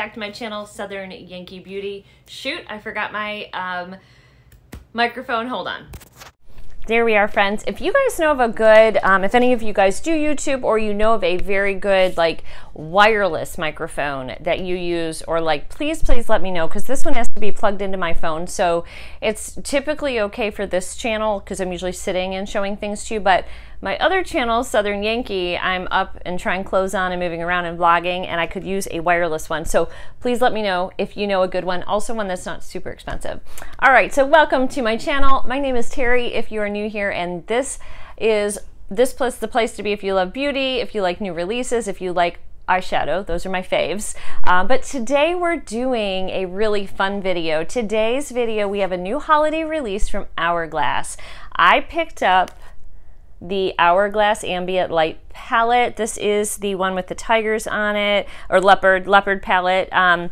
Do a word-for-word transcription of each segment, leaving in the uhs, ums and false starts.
back to my channel, Southern Yankee Beauty. Shoot, I forgot my um, microphone. Hold on. There we are, friends. If you guys know of a good, um, if any of you guys do YouTube, or you know of a very good like wireless microphone that you use, or like, please, please let me know, because this one has to be plugged into my phone. So it's typically okay for this channel because I'm usually sitting and showing things to you. But my other channel, Southern Yankee, I'm up and trying clothes on and moving around and vlogging, and I could use a wireless one. So please let me know if you know a good one. Also one that's not super expensive. All right, so welcome to my channel. My name is Terry, if you are new here, and this is this place, the place to be if you love beauty, if you like new releases, if you like eyeshadow. Those are my faves. Uh, but today we're doing a really fun video. Today's video, we have a new holiday release from Hourglass. I picked up the Hourglass Ambient Light palette. This is the one with the tigers on it, or leopard, leopard palette. Um,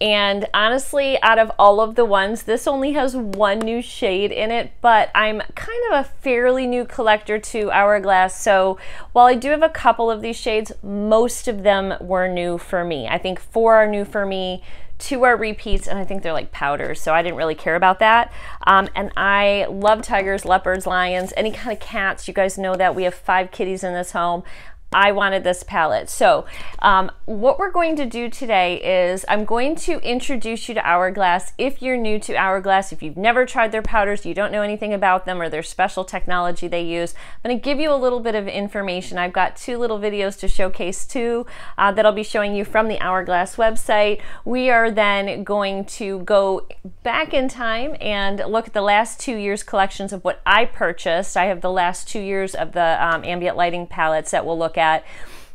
and honestly, out of all of the ones, this only has one new shade in it, but I'm kind of a fairly new collector to Hourglass, so while I do have a couple of these shades, most of them were new for me. I think four are new for me, two are repeats, and I think they're like powders, so I didn't really care about that. Um, and I love tigers, leopards, lions, any kind of cats. You guys know that we have five kitties in this home. I wanted this palette. So um, what we're going to do today is I'm going to introduce you to Hourglass. If you're new to Hourglass, if you've never tried their powders, you don't know anything about them or their special technology they use, I'm going to give you a little bit of information. I've got two little videos to showcase too uh, that I'll be showing you from the Hourglass website. We are then going to go back in time and look at the last two years collections of what I purchased. I have the last two years of the um, ambient lighting palettes that we'll look at.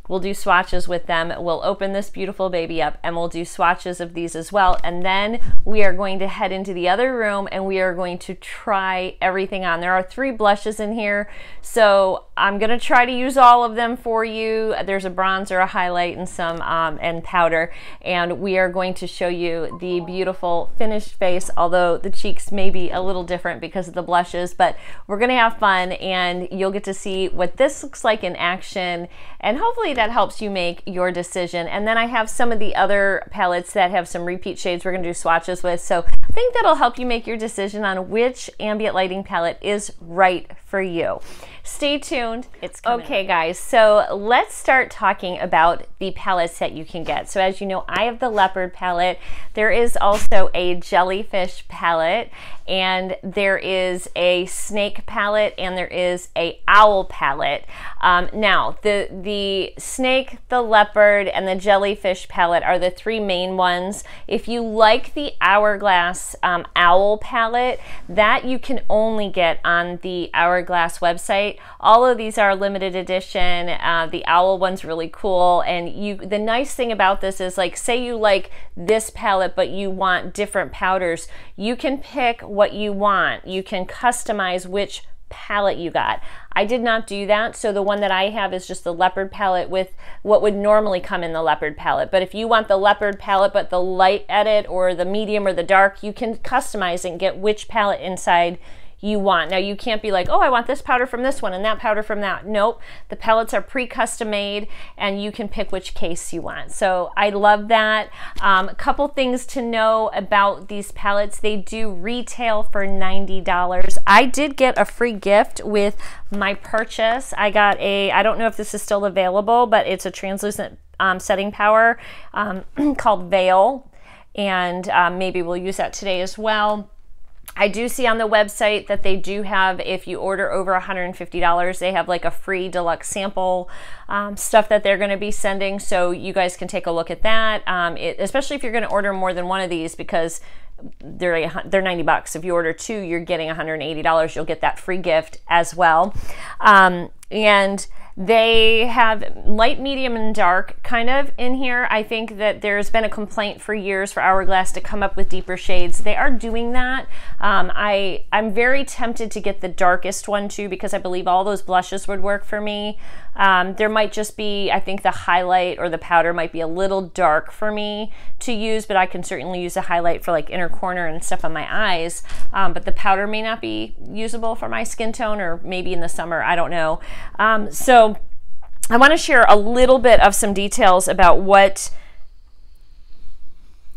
We'll do swatches with them. We'll open this beautiful baby up and we'll do swatches of these as well. And then we are going to head into the other room and we are going to try everything on. There are three blushes in here, so I'm gonna try to use all of them for you. There's a bronzer, a highlight, and some um, and powder. And we are going to show you the beautiful finished face, although the cheeks may be a little different because of the blushes, but we're gonna have fun and you'll get to see what this looks like in action. And hopefully that that helps you make your decision. And then I have some of the other palettes that have some repeat shades we're gonna do swatches with. So I think that'll help you make your decision on which ambient lighting palette is right for you. Stay tuned. It's coming. Okay guys, so let's start talking about the palettes that you can get. So as you know, I have the leopard palette. There is also a jellyfish palette, and there is a snake palette, and there is a owl palette. Um, now, the, the snake, the leopard, and the jellyfish palette are the three main ones. If you like the Hourglass um, owl palette, that you can only get on the Hourglass website. All of these are limited edition. Uh, the owl one's really cool, and you. The nice thing about this is, like, say you like this palette, but you want different powders, you can pick what you want. You can customize which palette you got. I did not do that, so the one that I have is just the leopard palette with what would normally come in the leopard palette. But if you want the leopard palette but the light edit or the medium or the dark, you can customize and get which palette inside you want. Now you can't be like, oh, I want this powder from this one and that powder from that. Nope, the palettes are pre-custom made and you can pick which case you want. So I love that. Um, a couple things to know about these palettes. They do retail for ninety dollars. I did get a free gift with my purchase. I got a, I don't know if this is still available, but it's a translucent um, setting powder um, called Veil. And um, maybe we'll use that today as well. I do see on the website that they do have, if you order over one hundred fifty dollars, they have like a free deluxe sample um, stuff that they're gonna be sending, so you guys can take a look at that, um, it, especially if you're gonna order more than one of these, because they're, they're ninety bucks. If you order two, you're getting one hundred eighty dollars. You'll get that free gift as well. Um, and they have light, medium, and dark kind of in here. I think that there's been a complaint for years for Hourglass to come up with deeper shades. They are doing that. Um, I, I'm very tempted to get the darkest one too, because I believe all those blushes would work for me. Um, there might just be, I think the highlight or the powder might be a little dark for me to use, but I can certainly use a highlight for like inner corner and stuff on my eyes. Um, but the powder may not be usable for my skin tone, or maybe in the summer, I don't know. Um, so So I want to share a little bit of some details about what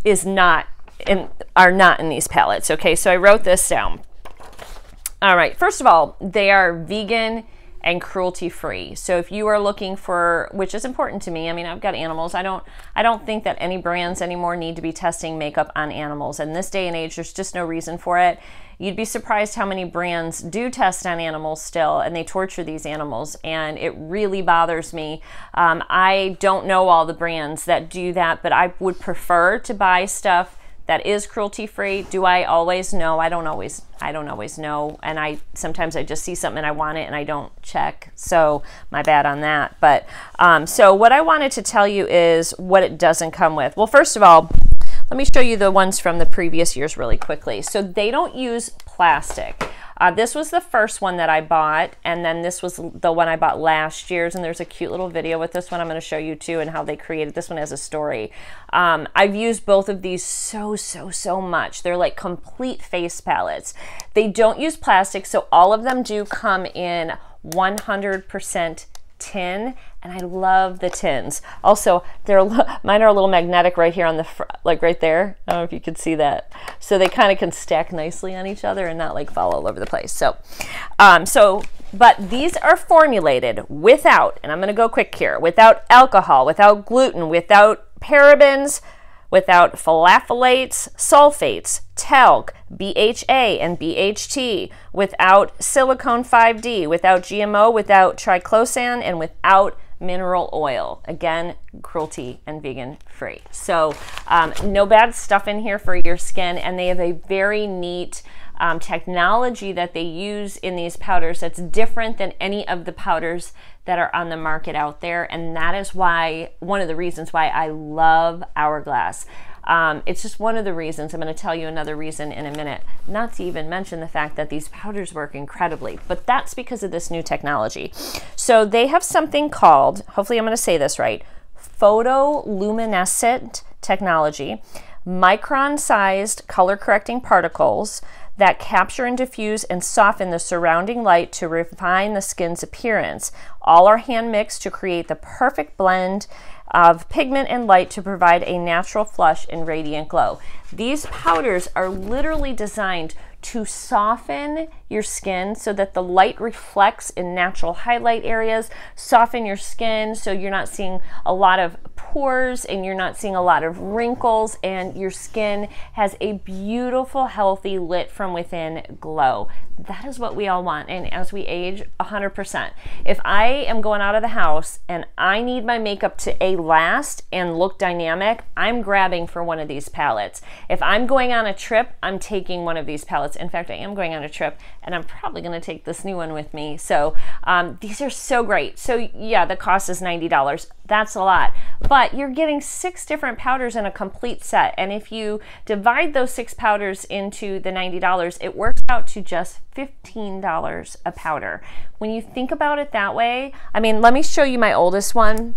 is not in, are not in these palettes. Okay, so I wrote this down. All right, first of all, they are vegan and cruelty-free. So if you are looking for, which is important to me, I mean, I've got animals. I don't, I don't think that any brands anymore need to be testing makeup on animals. In this day and age, there's just no reason for it. You'd be surprised how many brands do test on animals still, and they torture these animals, and it really bothers me. Um, I don't know all the brands that do that, but I would prefer to buy stuff that is cruelty-free. Do I always know? I don't always, I don't always know. And I, sometimes I just see something and I want it and I don't check. So my bad on that. But, um, so what I wanted to tell you is what it doesn't come with. Well, first of all, let me show you the ones from the previous years really quickly. So they don't use plastic. Uh, this was the first one that I bought, and then this was the one I bought last year's, and there's a cute little video with this one I'm going to show you too, and how they created this one as a story. Um, I've used both of these so, so, so much. They're like complete face palettes. They don't use plastic, so all of them do come in one hundred percent tin, and I love the tins. Also, they're, mine are a little magnetic right here on the front, like right there. I don't know if you can see that. So they kind of can stack nicely on each other and not like fall all over the place. So, um, so, but these are formulated without, and I'm going to go quick here, without alcohol, without gluten, without parabens, without phthalates, sulfates, talc, B H A and B H T, without silicone five D, without G M O, without triclosan, and without mineral oil. Again, cruelty and vegan free. So um, no bad stuff in here for your skin, and they have a very neat um, technology that they use in these powders that's different than any of the powders that are on the market out there. And that is why, one of the reasons why I love Hourglass. Um, it's just one of the reasons. I'm going to tell you another reason in a minute, not to even mention the fact that these powders work incredibly, but that's because of this new technology. So they have something called, hopefully I'm going to say this right, photoluminescent technology, micron-sized color-correcting particles that capture and diffuse and soften the surrounding light to refine the skin's appearance. All are hand mixed to create the perfect blend of pigment and light to provide a natural flush and radiant glow. These powders are literally designed to soften your skin so that the light reflects in natural highlight areas, soften your skin so you're not seeing a lot of pores and you're not seeing a lot of wrinkles, and your skin has a beautiful, healthy, lit from within glow. That is what we all want, and as we age, one hundred percent. If I am going out of the house and I need my makeup to A, last and look dynamic, I'm grabbing for one of these palettes. If I'm going on a trip, I'm taking one of these palettes. In fact, I am going on a trip, and I'm probably going to take this new one with me. So um, these are so great. So yeah, the cost is ninety dollars. That's a lot, but you're getting six different powders in a complete set. And if you divide those six powders into the ninety dollars, it works out to just fifteen dollars a powder. When you think about it that way, I mean, let me show you my oldest one.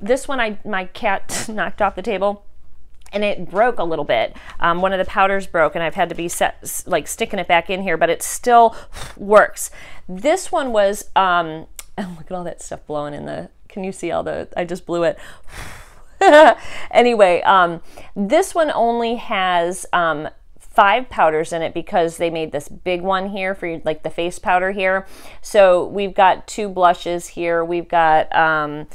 This one, I, my cat knocked off the table and it broke a little bit. Um, one of the powders broke, and I've had to be set, like sticking it back in here, but it still works. This one was, um, oh, look at all that stuff blowing in the, can you see all the, I just blew it. Anyway, um, this one only has um, five powders in it because they made this big one here for like the face powder here. So we've got two blushes here. We've got, um,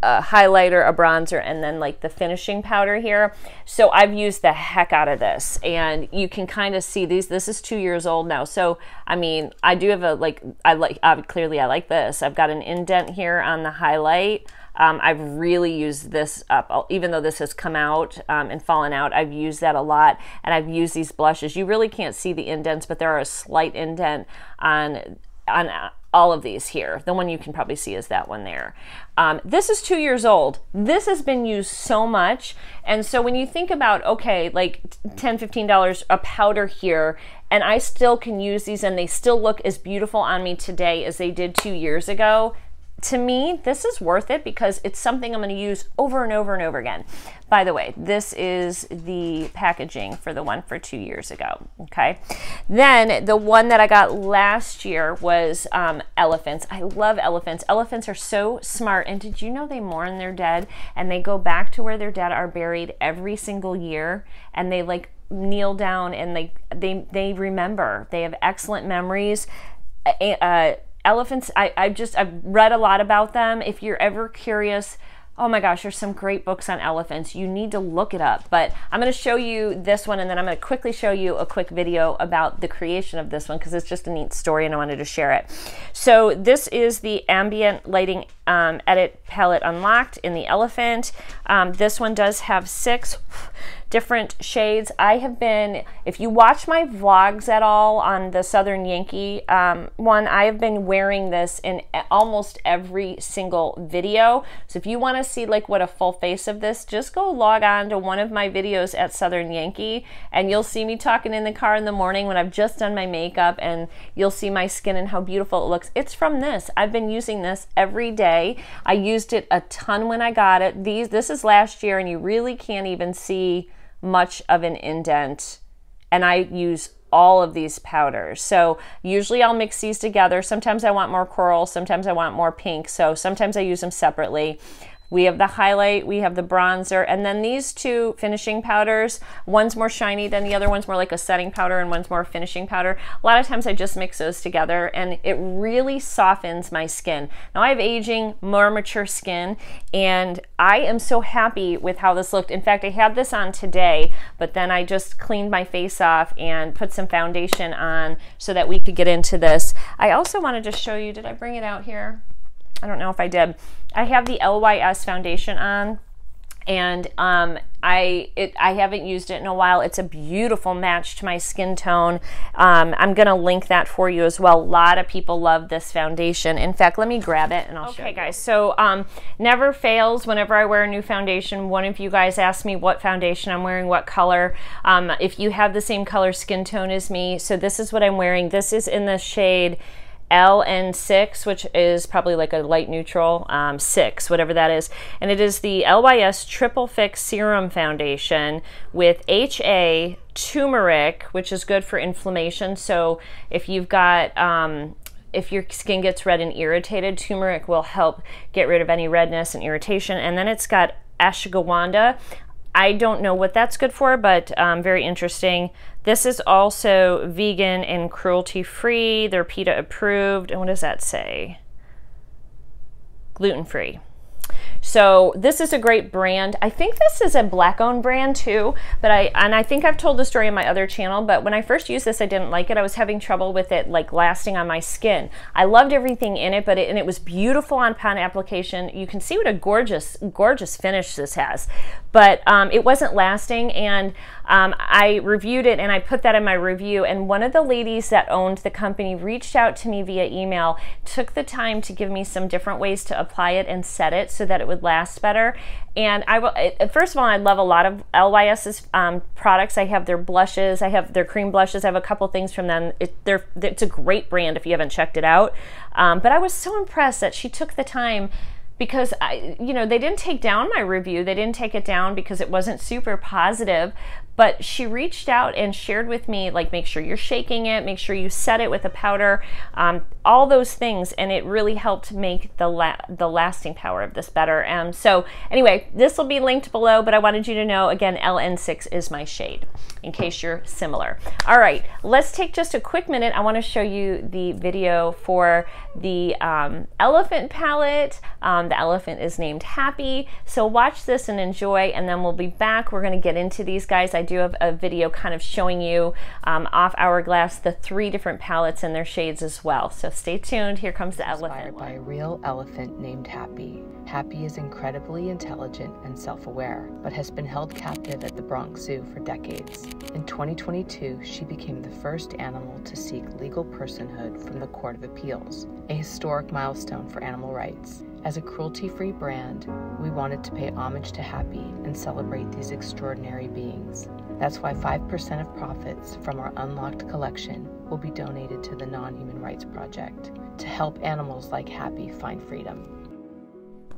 a highlighter, a bronzer, and then like the finishing powder here. So I've used the heck out of this, and you can kind of see these, this is two years old now. So, I mean, I do have a, like, I like, uh, clearly I like this. I've got an indent here on the highlight. Um, I've really used this up, even though this has come out um, and fallen out. I've used that a lot, and I've used these blushes. You really can't see the indents, but there are a slight indent on, on, all of these here. The one you can probably see is that one there. Um, this is two years old. This has been used so much. And so when you think about, okay, like ten, fifteen dollars a powder here, and I still can use these and they still look as beautiful on me today as they did two years ago, to me, this is worth it because it's something I'm going to use over and over and over again. By the way, this is the packaging for the one for two years ago, okay? Then the one that I got last year was um, elephants. I love elephants. Elephants are so smart, and did you know they mourn their dead, and they go back to where their dead are buried every single year, and they like kneel down, and they, they, they remember. They have excellent memories. Uh, elephants, I, I just, I've read a lot about them. If you're ever curious, oh my gosh, there's some great books on elephants. You need to look it up. But I'm going to show you this one, and then I'm going to quickly show you a quick video about the creation of this one because it's just a neat story and I wanted to share it. So this is the ambient lighting um, edit palette unlocked in the elephant. Um, this one does have six different shades. I have been, if you watch my vlogs at all on the Southern Yankee um, one, I have been wearing this in almost every single video. So if you want to see like what a full face of this, just go log on to one of my videos at Southern Yankee, and you'll see me talking in the car in the morning when I've just done my makeup, and you'll see my skin and how beautiful it looks. It's from this. I've been using this every day. I used it a ton when I got it. These, this is last year, and you really can't even see much of an indent, and I use all of these powders. So usually I'll mix these together. Sometimes I want more coral, sometimes I want more pink, so sometimes I use them separately. We have the highlight, we have the bronzer, and then these two finishing powders. One's more shiny than the other, one's more like a setting powder, and one's more finishing powder. A lot of times I just mix those together, and it really softens my skin. Now I have aging, more mature skin, and I am so happy with how this looked. In fact, I had this on today, but then I just cleaned my face off and put some foundation on so that we could get into this. I also wanted to show you, did I bring it out here? I don't know if I did. I have the L Y S foundation on, and um, I it I haven't used it in a while. It's a beautiful match to my skin tone. Um, I'm gonna link that for you as well. A lot of people love this foundation. In fact, let me grab it and I'll show you. Okay, guys. So um, never fails. Whenever I wear a new foundation, one of you guys asks me what foundation I'm wearing, what color. Um, if you have the same color skin tone as me, so this is what I'm wearing. This is in the shade L N six, which is probably like a light neutral, um, six, whatever that is. And it is the L Y S Triple Fix Serum Foundation with H A turmeric, which is good for inflammation. So if you've got, um, if your skin gets red and irritated, turmeric will help get rid of any redness and irritation. And then it's got ashwagandha. I don't know what that's good for, but um, very interesting. This is also vegan and cruelty-free. They're PETA approved. And what does that say? Gluten-free. So this is a great brand. I think this is a black-owned brand too, but I and I think I've told the story on my other channel, but when I first used this, I didn't like it. I was having trouble with it like lasting on my skin. I loved everything in it, but it, and it was beautiful on pan application. You can see what a gorgeous, gorgeous finish this has, but um, it wasn't lasting, and um, I reviewed it, and I put that in my review, and one of the ladies that owned the company reached out to me via email, took the time to give me some different ways to apply it and set it so that it would last better. And I will, first of all, I love a lot of L Y S's um, products. I have their blushes, I have their cream blushes, I have a couple things from them. It, they're, it's a great brand if you haven't checked it out. Um, but I was so impressed that she took the time, because I, you know, they didn't take down my review. They didn't take it down because it wasn't super positive, but she reached out and shared with me, like, make sure you're shaking it, make sure you set it with a powder, um, all those things, and it really helped make the la the lasting power of this better. Um, so anyway, this will be linked below, but I wanted you to know, again, L N six is my shade, in case you're similar. All right, let's take just a quick minute. I wanna show you the video for the um, elephant palette. Um, the elephant is named Happy, so watch this and enjoy, and then we'll be back. We're gonna get into these guys. I do have a video kind of showing you um, off Hourglass the three different palettes and their shades as well. So stay tuned. Here comes the elephant. Inspired by a real elephant named Happy. Happy is incredibly intelligent and self-aware, but has been held captive at the Bronx Zoo for decades. In twenty twenty-two, she became the first animal to seek legal personhood from the Court of Appeals, a historic milestone for animal rights. As a cruelty-free brand, we wanted to pay homage to Happy and celebrate these extraordinary beings. That's why five percent of profits from our unlocked collection will be donated to the Non-Human Rights Project to help animals like Happy find freedom.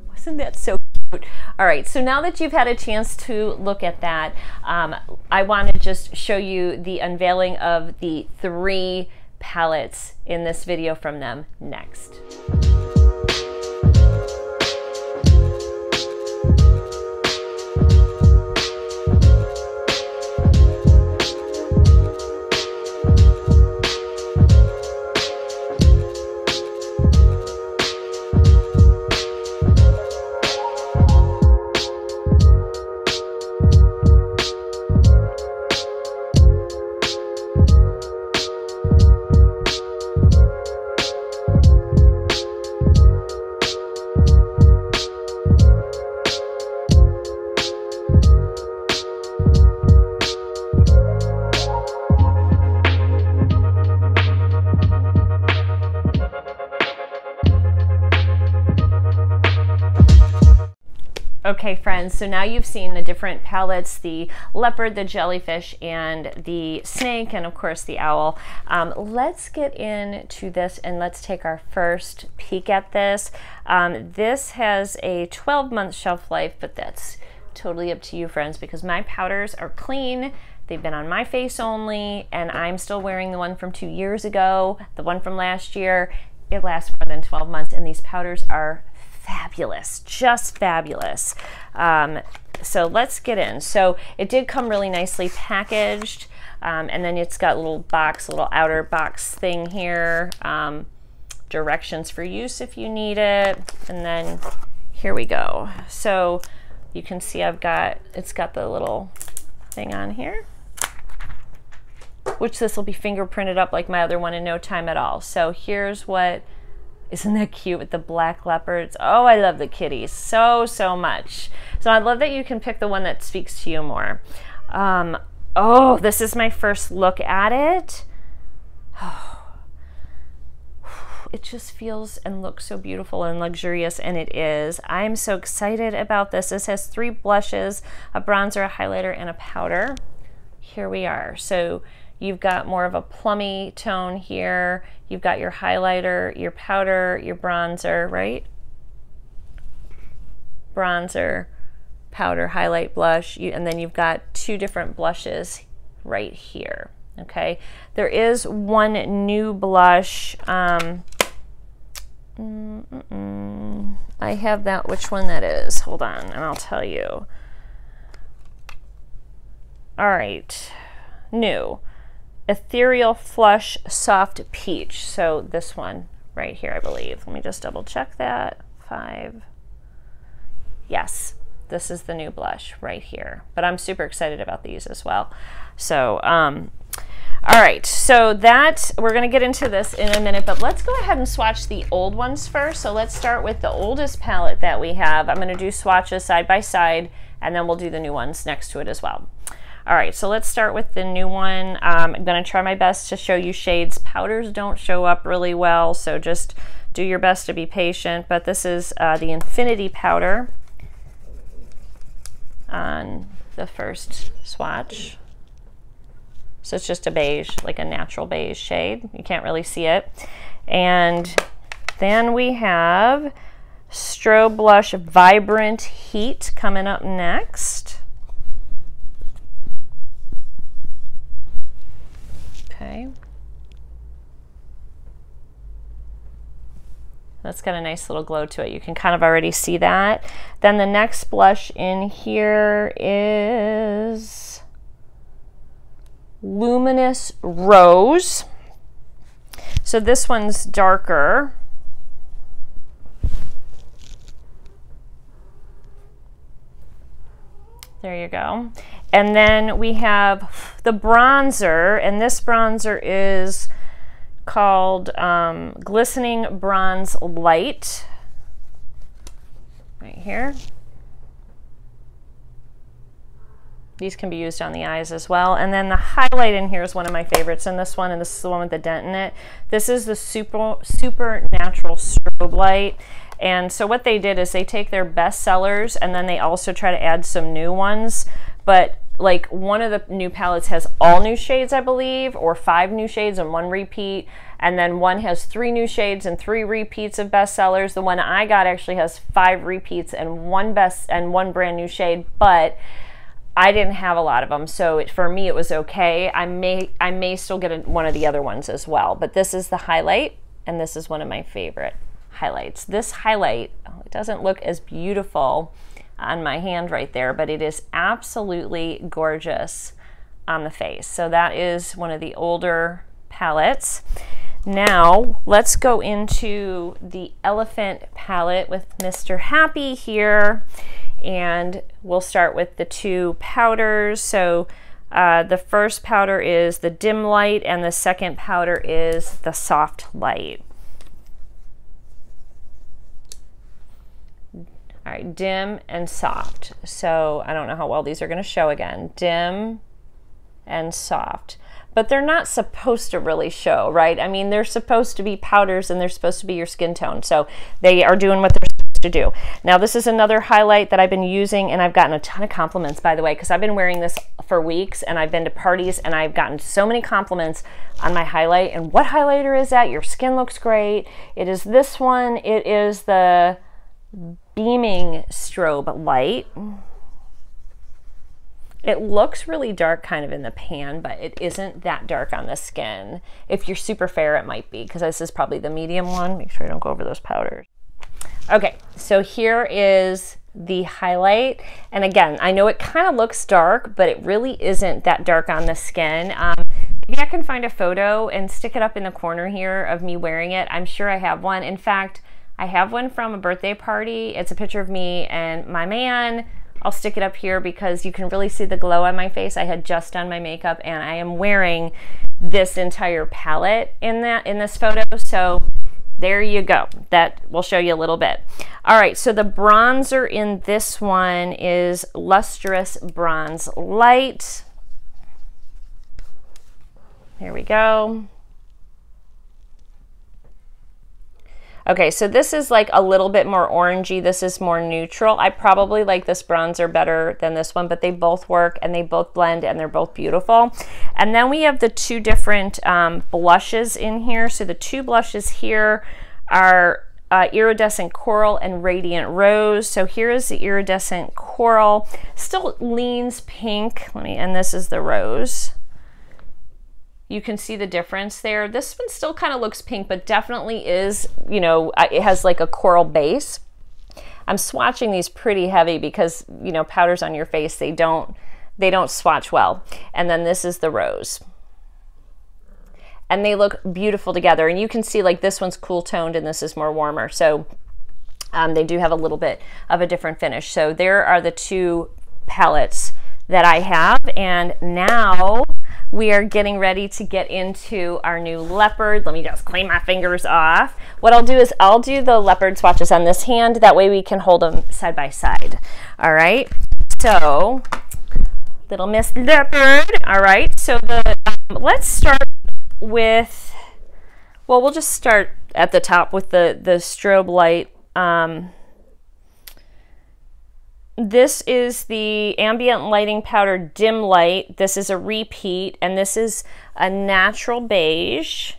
Wasn't that so cute? All right, so now that you've had a chance to look at that, um, I want to just show you the unveiling of the three palettes in this video from them next. Okay friends, so now you've seen the different palettes, the leopard, the jellyfish, and the snake, and of course the owl. Um, let's get into this and let's take our first peek at this. Um, this has a twelve month shelf life, but that's totally up to you friends, because my powders are clean. They've been on my face only, and I'm still wearing the one from two years ago, the one from last year. It lasts more than twelve months, and these powders are fabulous, just fabulous. Um, so let's get in. So it did come really nicely packaged, um, and then it's got a little box, a little outer box thing here, um, directions for use if you need it, and then here we go. So you can see I've got, it's got the little thing on here, which this will be fingerprinted up like my other one in no time at all. So here's what. Isn't that cute with the black leopards? Oh, I love the kitties so, so much. So I love that you can pick the one that speaks to you more. Um, oh, this is my first look at it. Oh. It just feels and looks so beautiful and luxurious, and it is. I'm so excited about this. This has three blushes, a bronzer, a highlighter, and a powder. Here we are. So you've got more of a plummy tone here. You've got your highlighter, your powder, your bronzer, right? Bronzer, powder, highlight, blush, you, and then you've got two different blushes right here, okay? There is one new blush. Um, mm, mm, mm, I have that, which one that is? Hold on, and I'll tell you. All right, new. Ethereal Flush Soft Peach. So this one right here, I believe. Let me just double check that. Five. Yes, this is the new blush right here. But I'm super excited about these as well. So, um, all right. So that, we're going to get into this in a minute, but let's go ahead and swatch the old ones first. So let's start with the oldest palette that we have. I'm going to do swatches side by side, and then we'll do the new ones next to it as well. All right, so let's start with the new one. Um, I'm gonna try my best to show you shades. Powders don't show up really well, so just do your best to be patient, but this is uh, the Infinity Powder on the first swatch. So it's just a beige, like a natural beige shade. You can't really see it. And then we have Strobe Blush Vibrant Heat coming up next. Okay. That's got a nice little glow to it. You can kind of already see that. Then the next blush in here is Luminous Rose. So this one's darker. There you go. And then we have the bronzer, and this bronzer is called um, Glistening Bronze Light, right here. These can be used on the eyes as well. And then the highlight in here is one of my favorites, and this one, and this is the one with the dent in it. This is the super, super natural strobe light. And so what they did is they take their best sellers, and then they also try to add some new ones. But like one of the new palettes has all new shades, I believe, or five new shades and one repeat. And then one has three new shades and three repeats of bestsellers. The one I got actually has five repeats and one best and one brand new shade, but I didn't have a lot of them. So it, for me, it was okay. I may, I may still get a, one of the other ones as well, but this is the highlight. And this is one of my favorite highlights. This highlight, oh, it doesn't look as beautiful on my hand right there, but it is absolutely gorgeous on the face. So that is one of the older palettes. Now let's go into the elephant palette with Mister Happy here, and we'll start with the two powders. So uh, the first powder is the dim light and the second powder is the soft light. All right, dim and soft. So I don't know how well these are going to show again. Dim and soft. But they're not supposed to really show, right? I mean, they're supposed to be powders and they're supposed to be your skin tone. So they are doing what they're supposed to do. Now, this is another highlight that I've been using, and I've gotten a ton of compliments, by the way, because I've been wearing this for weeks and I've been to parties and I've gotten so many compliments on my highlight. And what highlighter is that? Your skin looks great. It is this one. It is the Beaming Strobe Light. It looks really dark kind of in the pan, but it isn't that dark on the skin. If you're super fair, it might be, because this is probably the medium one. Make sure I don't go over those powders. Okay, so here is the highlight. And again, I know it kind of looks dark, but it really isn't that dark on the skin. Um, maybe I can find a photo and stick it up in the corner here of me wearing it. I'm sure I have one. In fact, I have one from a birthday party. It's a picture of me and my man. I'll stick it up here because you can really see the glow on my face. I had just done my makeup and I am wearing this entire palette in that in this photo. So there you go. That will show you a little bit. All right, so the bronzer in this one is Lustrous Bronze Light. Here we go. Okay, so this is like a little bit more orangey. This is more neutral. I probably like this bronzer better than this one, but they both work and they both blend and they're both beautiful. And then we have the two different um, blushes in here. So the two blushes here are uh, Iridescent Coral and Radiant Rose. So here is the Iridescent Coral. Still leans pink. Let me, and this is the Rose. You can see the difference there. This one still kind of looks pink, but definitely is, you know, it has like a coral base. I'm swatching these pretty heavy because, you know, powders on your face, they don't, they don't swatch well. And then this is the Rose. And they look beautiful together. And you can see like this one's cool toned and this is more warmer. So um, they do have a little bit of a different finish. So there are the two palettes that I have. And now we are getting ready to get into our new leopard. Let me just clean my fingers off. What I'll do is I'll do the leopard swatches on this hand. That way we can hold them side by side. All right. So, little Miss Leopard. All right. So the um, let's start with, well, we'll just start at the top with the, the strobe light. Um, This is the Ambient Lighting Powder Dim Light. This is a repeat, and this is a natural beige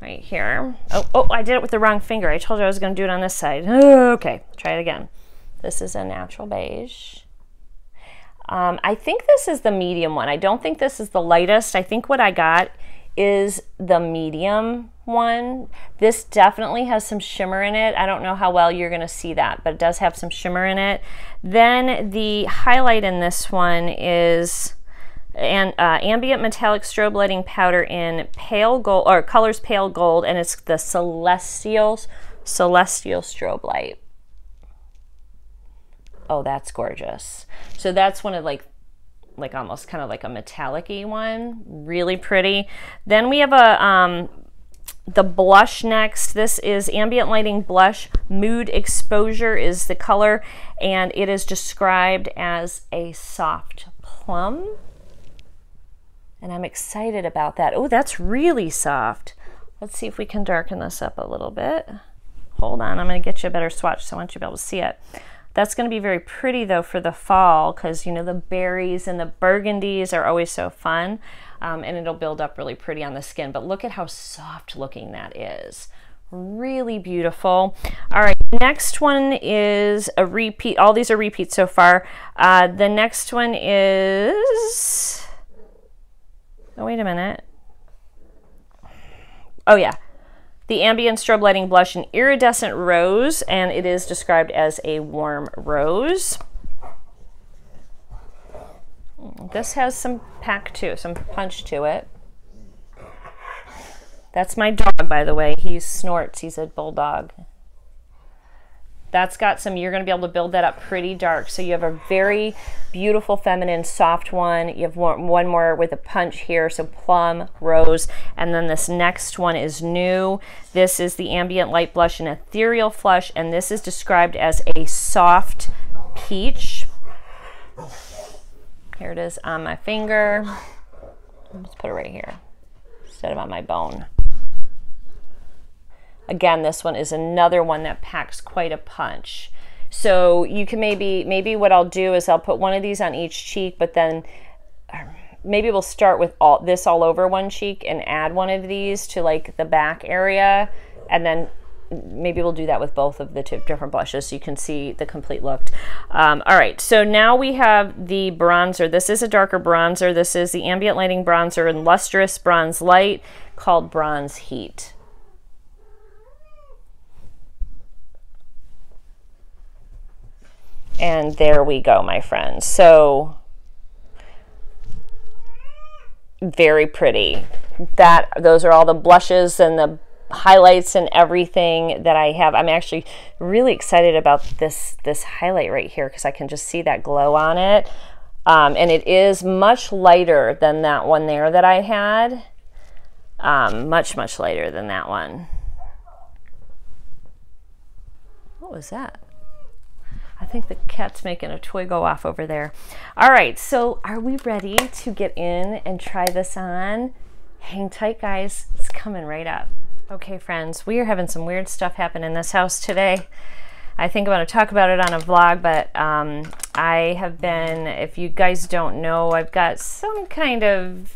right here. Oh, oh, I did it with the wrong finger. I told you I was going to do it on this side. Okay, try it again. This is a natural beige. Um, I think this is the medium one. I don't think this is the lightest. I think what I got is the medium one. This definitely has some shimmer in it. I don't know how well you're gonna see that, but it does have some shimmer in it. Then the highlight in this one is an uh, Ambient Metallic Strobe Lighting Powder in Pale Gold, or Colors Pale Gold, and it's the Celestial, Celestial Strobe Light. Oh, that's gorgeous. So that's one of like like almost kind of like a metallic-y one, really pretty. Then we have a um, the blush next. This is Ambient Lighting Blush. Mood Exposure is the color, and it is described as a soft plum. And I'm excited about that. Oh, that's really soft. Let's see if we can darken this up a little bit. Hold on, I'm gonna get you a better swatch, so I want you to be able to see it. That's going to be very pretty though for the fall, because you know the berries and the burgundies are always so fun, um, and it'll build up really pretty on the skin. But look at how soft looking that is. Really beautiful. All right, next one is a repeat. All these are repeats so far. Uh, the next one is, oh wait a minute. Oh yeah. The ambient strobe lighting blush in iridescent rose, and it is described as a warm rose. This has some pack too, some punch to it. That's my dog, by the way. He snorts. He's a bulldog. That's got some, you're going to be able to build that up pretty dark. So you have a very beautiful, feminine, soft one. You have one, one more with a punch here. So plum, rose, and then this next one is new. This is the ambient light blush and ethereal flush, and this is described as a soft peach. Here it is on my finger. Let's put it right here instead of on my bone. Again, this one is another one that packs quite a punch. So you can maybe, maybe what I'll do is I'll put one of these on each cheek, but then maybe we'll start with all this all over one cheek and add one of these to like the back area. And then maybe we'll do that with both of the two different blushes so you can see the complete look. Um, all right, so now we have the bronzer. This is a darker bronzer. This is the ambient lighting bronzer in lustrous bronze light called Bronze Heat. And there we go, my friends. So very pretty. That those are all the blushes and the highlights and everything that I have. I'm actually really excited about this this highlight right here because I can just see that glow on it. Um, and it is much lighter than that one there that I had. Um, much, much lighter than that one. What was that? I think the cat's making a toy go off over there. All right, so are we ready to get in and try this on? Hang tight, guys. It's coming right up. Okay, friends, we are having some weird stuff happen in this house today. I think I'm going to talk about it on a vlog, but um, I have been, if you guys don't know, I've got some kind of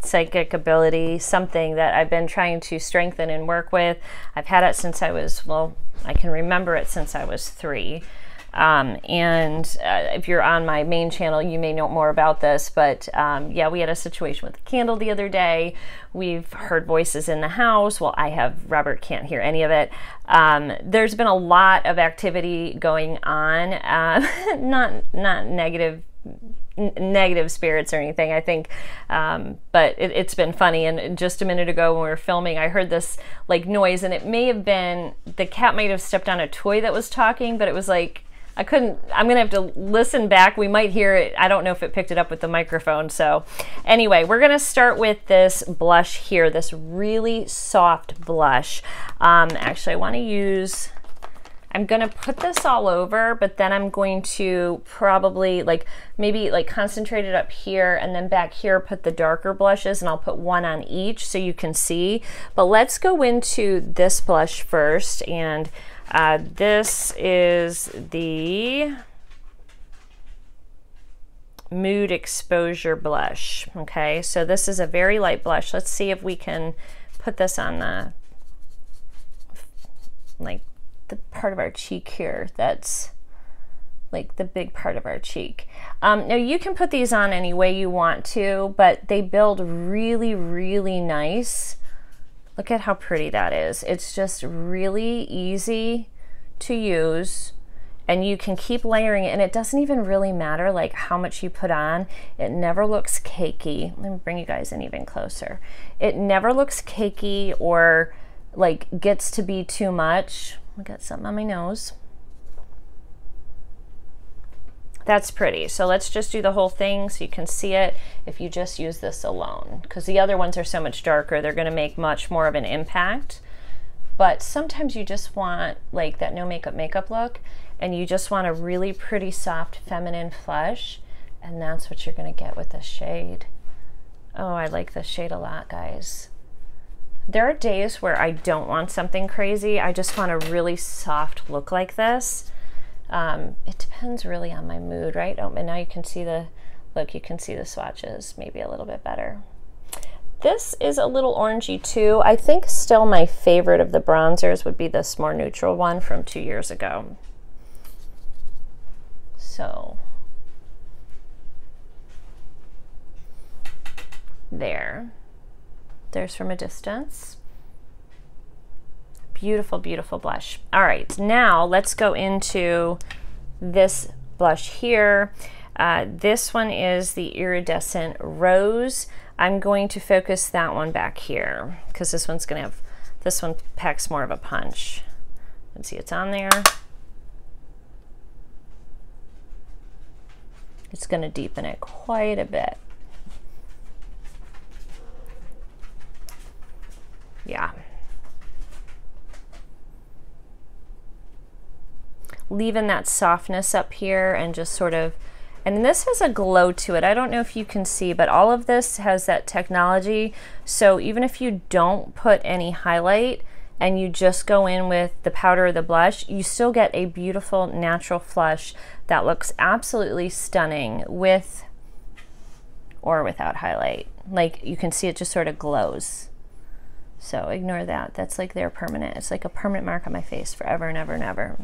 psychic ability, something that I've been trying to strengthen and work with. I've had it since I was, well, I can remember it since I was three. Um, and uh, if you're on my main channel, you may know more about this, but um, yeah, we had a situation with the candle the other day. We've heard voices in the house. Well, I have, Robert can't hear any of it. Um, there's been a lot of activity going on, uh, not, not negative, negative spirits or anything, I think, um, but it, it's been funny. And just a minute ago when we were filming, I heard this like noise, and it may have been, the cat might have stepped on a toy that was talking, but it was like, I couldn't, I'm going to have to listen back. We might hear it. I don't know if it picked it up with the microphone. So anyway, we're going to start with this blush here, this really soft blush. Um, actually, I want to use, I'm going to put this all over, but then I'm going to probably like, maybe like concentrate it up here and then back here, put the darker blushes, and I'll put one on each so you can see. But let's go into this blush first. And Uh, this is the Mood Exposure blush. Okay, so this is a very light blush. Let's see if we can put this on the like the part of our cheek here that's like the big part of our cheek. Um, now you can put these on any way you want to, but they build really, really nice. Look at how pretty that is. It's just really easy to use, and you can keep layering it, and it doesn't even really matter like how much you put on. It never looks cakey. Let me bring you guys in even closer. It never looks cakey or like gets to be too much. I got something on my nose. That's pretty. So let's just do the whole thing so you can see it if you just use this alone, because the other ones are so much darker. They're going to make much more of an impact, but sometimes you just want like that no makeup makeup look, and you just want a really pretty soft feminine flush, and that's what you're going to get with this shade. Oh, I like this shade a lot, guys. There are days where I don't want something crazy. I just want a really soft look like this. Um, it depends really on my mood, right? Oh, and now you can see the, look, you can see the swatches maybe a little bit better. This is a little orangey too. I think still my favorite of the bronzers would be this more neutral one from two years ago. So there, there's from a distance. Beautiful, beautiful blush. All right, now let's go into this blush here. Uh, this one is the iridescent rose. I'm going to focus that one back here because this one's gonna have, this one packs more of a punch. You can see it's on there. It's gonna deepen it quite a bit. Yeah. Leaving that softness up here and just sort of, and this has a glow to it. I don't know if you can see, but all of this has that technology. So even if you don't put any highlight and you just go in with the powder or the blush, you still get a beautiful natural flush that looks absolutely stunning with or without highlight. Like you can see it just sort of glows. So ignore that. That's like they're permanent. It's like a permanent mark on my face forever and ever and ever.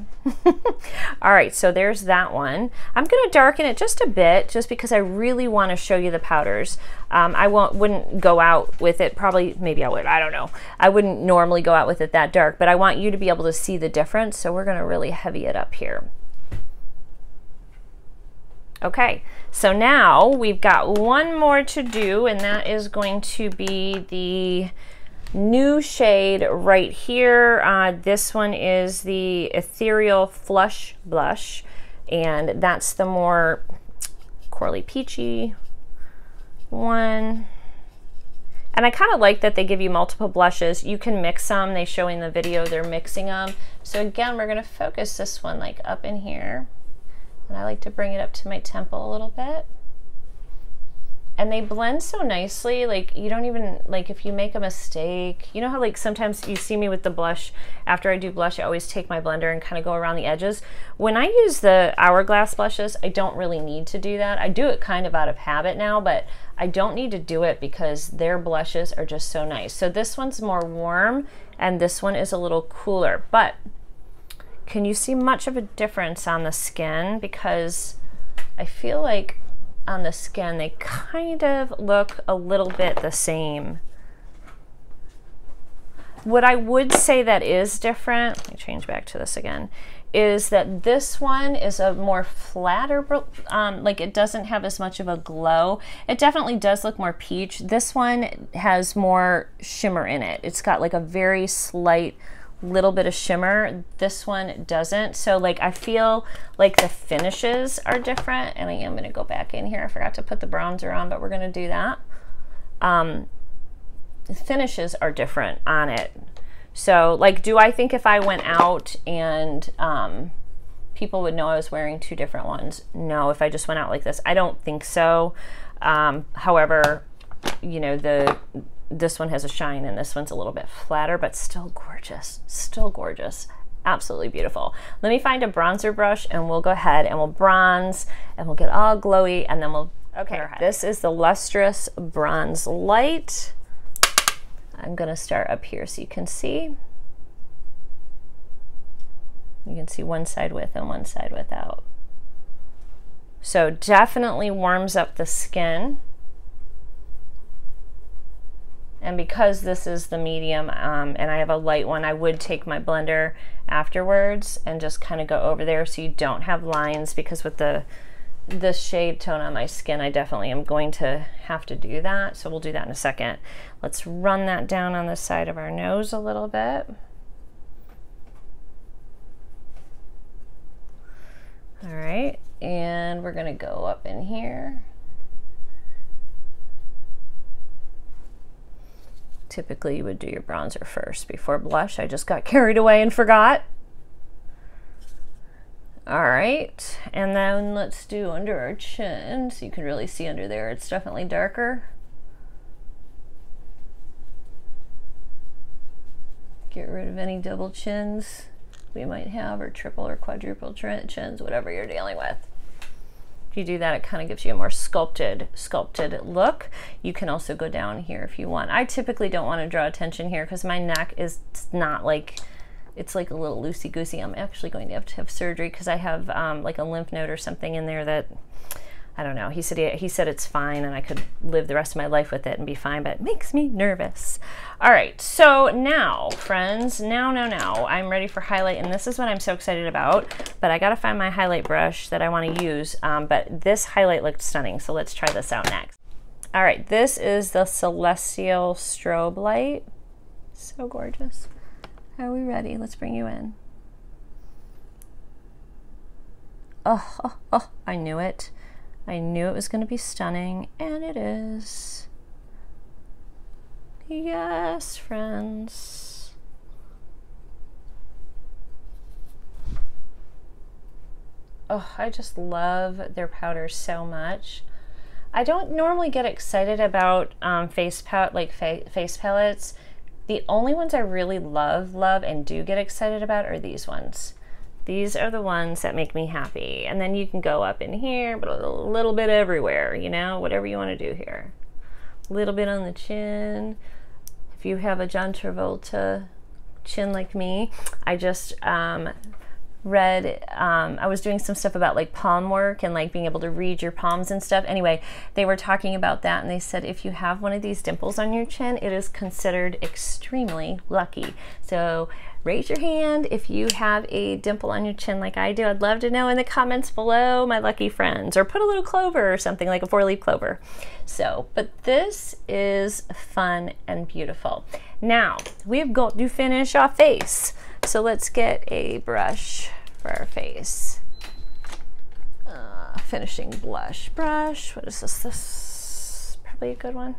All right, so there's that one. I'm gonna darken it just a bit just because I really wanna show you the powders. Um, I won't, wouldn't go out with it, probably, maybe I would, I don't know. I wouldn't normally go out with it that dark, but I want you to be able to see the difference, so we're gonna really heavy it up here. Okay, so now we've got one more to do, and that is going to be the new shade right here. Uh, this one is the Ethereal Flush Blush, and that's the more corally peachy one. And I kind of like that they give you multiple blushes. You can mix them. They show in the video they're mixing them. So again, we're going to focus this one like up in here, and I like to bring it up to my temple a little bit. And they blend so nicely, like you don't even, like if you make a mistake, you know how like sometimes you see me with the blush, after I do blush, I always take my blender and kind of go around the edges. When I use the Hourglass blushes, I don't really need to do that. I do it kind of out of habit now, but I don't need to do it because their blushes are just so nice. So this one's more warm and this one is a little cooler, but can you see much of a difference on the skin? Because I feel like on the skin, they kind of look a little bit the same. What I would say that is different, let me change back to this again, is that this one is a more flatter, um, like it doesn't have as much of a glow. It definitely does look more peach. This one has more shimmer in it. It's got like a very slight little bit of shimmer. This one doesn't. So like I feel like the finishes are different, and I am going to go back in here. I forgot to put the bronzer on, but we're going to do that. Um, the finishes are different on it. So like, do I think if I went out and um, people would know I was wearing two different ones? No, if I just went out like this, I don't think so. Um, however, you know, the this one has a shine and this one's a little bit flatter, but still gorgeous, still gorgeous. Absolutely beautiful. Let me find a bronzer brush and we'll go ahead and we'll bronze and we'll get all glowy and then we'll, okay, this is the Lustrous Bronze Light. I'm gonna start up here so you can see. You can see one side with and one side without. So definitely warms up the skin. And because this is the medium um, and I have a light one, I would take my blender afterwards and just kind of go over there so you don't have lines, because with the, the shade tone on my skin, I definitely am going to have to do that. So we'll do that in a second. Let's run that down on the side of our nose a little bit. All right, and we're gonna go up in here. Typically you would do your bronzer first before blush. I just got carried away and forgot. All right, and then let's do under our chin so you can really see under there. It's definitely darker. Get rid of any double chins. we might have, or triple or quadruple chins, whatever you're dealing with. If you do that, it kind of gives you a more sculpted sculpted look. You can also go down here if you want. I typically don't want to draw attention here because my neck is not like, it's like a little loosey-goosey. I'm actually going to have to have surgery because I have um, like a lymph node or something in there that, I don't know, he said he, he said it's fine and I could live the rest of my life with it and be fine, but it makes me nervous. All right, so now, friends, now, now, now, I'm ready for highlight, and this is what I'm so excited about, but I gotta find my highlight brush that I wanna use, um, but this highlight looked stunning, so let's try this out next. All right, this is the Celestial Strobe Light. So gorgeous. Are we ready? Let's bring you in. Oh, oh, oh, I knew it. I knew it was going to be stunning, and it is. Yes, friends. Oh, I just love their powders so much. I don't normally get excited about um, face palette, like fa face palettes. The only ones I really love, love, and do get excited about are these ones. These are the ones that make me happy. And then you can go up in here, but a little bit everywhere, you know, whatever you want to do here. A little bit on the chin. If you have a John Travolta chin like me, I just um, read, um, I was doing some stuff about like palm work and like being able to read your palms and stuff. Anyway, they were talking about that and they said if you have one of these dimples on your chin, it is considered extremely lucky. So raise your hand if you have a dimple on your chin like I do. I'd love to know in the comments below, my lucky friends, or put a little clover or something, like a four leaf clover. So, but this is fun and beautiful. Now we've got to finish our face. So let's get a brush for our face. Uh, finishing blush brush. What is this? This probably a good one.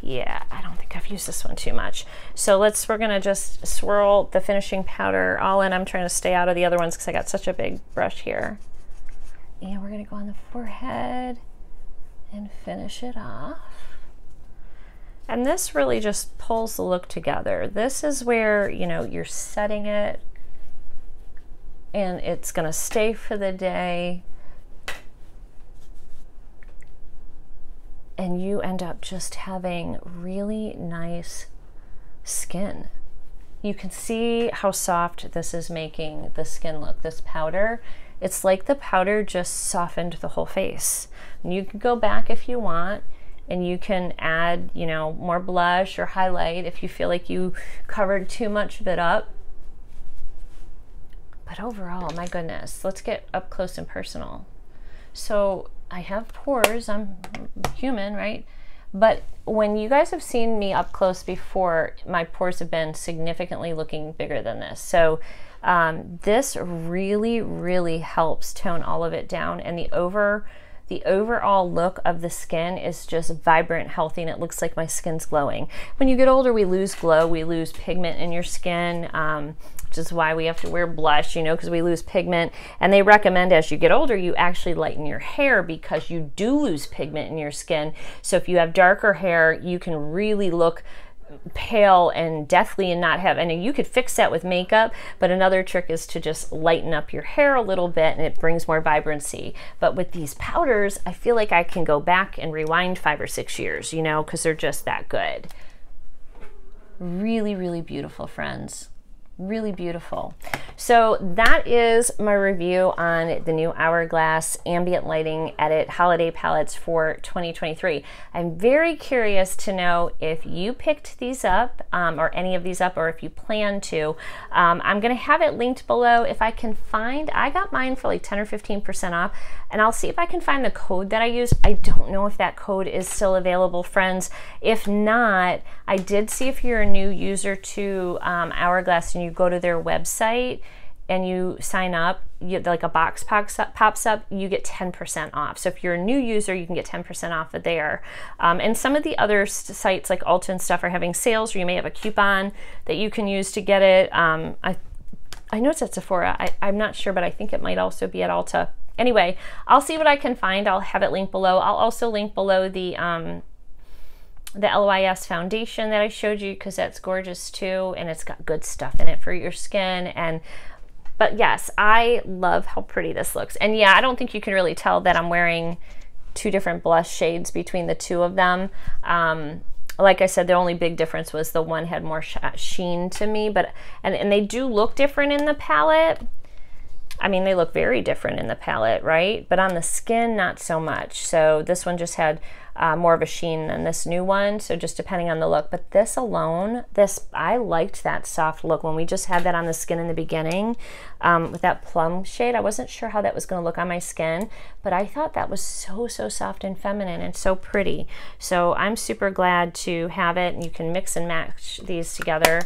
Yeah, I don't think I've used this one too much. So let's, we're gonna just swirl the finishing powder all in. I'm trying to stay out of the other ones because I got such a big brush here. And we're gonna go on the forehead and finish it off. And this really just pulls the look together. This is where, you know, you're setting it and it's gonna stay for the day. And you end up just having really nice skin. You can see how soft this is making the skin look, this powder. It's like the powder just softened the whole face. And you can go back if you want, and you can add, you know, more blush or highlight if you feel like you covered too much of it up. But overall, my goodness, let's get up close and personal. So I have pores, I'm human, right? But when you guys have seen me up close before, my pores have been significantly looking bigger than this. So um, this really, really helps tone all of it down, and the over, the overall look of the skin is just vibrant, healthy, and it looks like my skin's glowing. When you get older, we lose glow, we lose pigment in your skin, um, which is why we have to wear blush, you know, because we lose pigment. And they recommend as you get older, you actually lighten your hair because you do lose pigment in your skin. So if you have darker hair, you can really look pale and deathly and not have, and you could fix that with makeup, but another trick is to just lighten up your hair a little bit and it brings more vibrancy. But with these powders, I feel like I can go back and rewind five or six years, you know, because they're just that good. Really, really beautiful, friends. Really beautiful. So that is my review on the new Hourglass Ambient Lighting Edit Holiday Palettes for twenty twenty-three. I'm very curious to know if you picked these up um, or any of these up, or if you plan to. Um, I'm gonna have it linked below if I can find, I got mine for like ten or fifteen percent off, and I'll see if I can find the code that I used. I don't know if that code is still available, friends. If not, I did see if you're a new user to um, Hourglass and you go to their website and you sign up, you, like a box pops up, pops up, you get ten percent off. So if you're a new user, you can get ten percent off of there. Um, and some of the other sites like Ulta and stuff are having sales, or you may have a coupon that you can use to get it. Um, I, I know it's at Sephora, I, I'm not sure, but I think it might also be at Ulta. Anyway, I'll see what I can find. I'll have it linked below. I'll also link below the um, the L Y S foundation that I showed you, because that's gorgeous too, and it's got good stuff in it for your skin. And But yes, I love how pretty this looks. And yeah, I don't think you can really tell that I'm wearing two different blush shades between the two of them. Um, like I said, the only big difference was the one had more sheen to me, but and, and they do look different in the palette. I mean, they look very different in the palette, right? But on the skin, not so much. So this one just had uh, more of a sheen than this new one. So just depending on the look, but this alone, this, I liked that soft look when we just had that on the skin in the beginning um, with that plum shade. I wasn't sure how that was gonna look on my skin, but I thought that was so, so soft and feminine and so pretty. So I'm super glad to have it, and you can mix and match these together.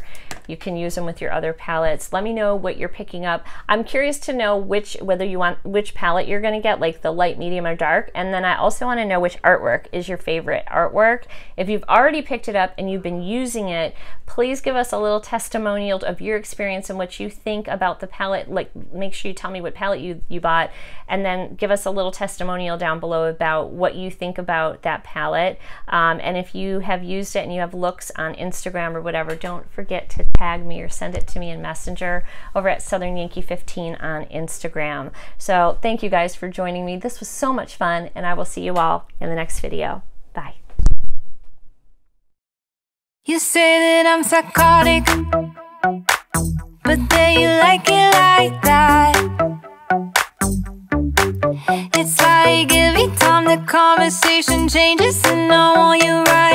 You can use them with your other palettes. Let me know what you're picking up. I'm curious to know which, whether you want, which palette you're gonna get, like the light, medium, or dark. And then I also wanna know which artwork is your favorite artwork. If you've already picked it up and you've been using it, please give us a little testimonial of your experience and what you think about the palette. Like, make sure you tell me what palette you, you bought, and then give us a little testimonial down below about what you think about that palette. Um, and if you have used it and you have looks on Instagram or whatever, don't forget to tag me or send it to me in Messenger over at Southern Yankee fifteen on Instagram. So thank you guys for joining me. This was so much fun, and I will see you all in the next video. Bye. You say that I'm psychotic, but then you like it like that. It's like every time the conversation changes and I want you right.